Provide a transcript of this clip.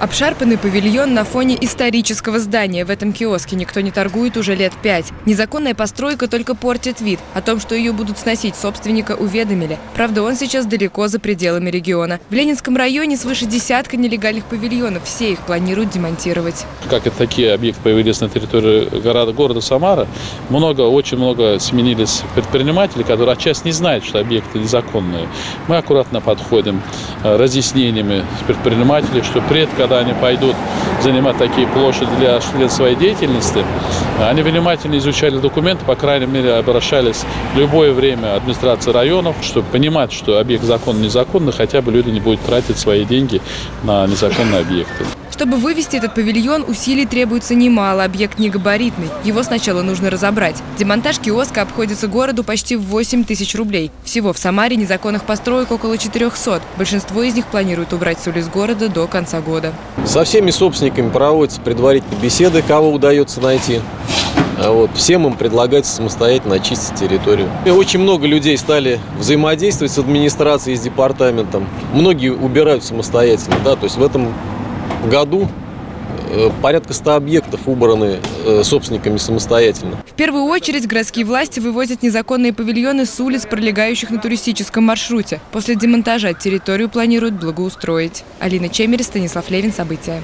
Обшарпанный павильон на фоне исторического здания. В этом киоске никто не торгует уже лет 5. Незаконная постройка только портит вид. О том, что ее будут сносить, собственника уведомили. Правда, он сейчас далеко за пределами региона. В Ленинском районе свыше десятка нелегальных павильонов. Все их планируют демонтировать. Как это такие объекты появились на территории города Самара, очень много сменились предпринимателей, которые отчасти не знают, что объекты незаконные. Мы аккуратно подходим разъяснениями с предпринимателей, что когда они пойдут занимать такие площади для своей деятельности, они внимательно изучали документы, по крайней мере, обращались в любое время администрации районов, чтобы понимать, что объект законно-незаконно, хотя бы люди не будут тратить свои деньги на незаконные объекты. Чтобы вывести этот павильон, усилий требуется немало. Объект негабаритный. Его сначала нужно разобрать. Демонтаж киоска обходится городу почти в 8000 рублей. Всего в Самаре незаконных построек около 400. Большинство из них планируют убрать с улиц города до конца года. Со всеми собственниками проводятся предварительные беседы, кого удается найти. Всем им предлагается самостоятельно очистить территорию. И очень много людей стали взаимодействовать с администрацией, с департаментом. Многие убирают самостоятельно. То есть в этом году порядка 100 объектов убраны собственниками самостоятельно. В первую очередь городские власти вывозят незаконные павильоны с улиц, пролегающих на туристическом маршруте. После демонтажа территорию планируют благоустроить. Алина Чемерис, Станислав Левин. События.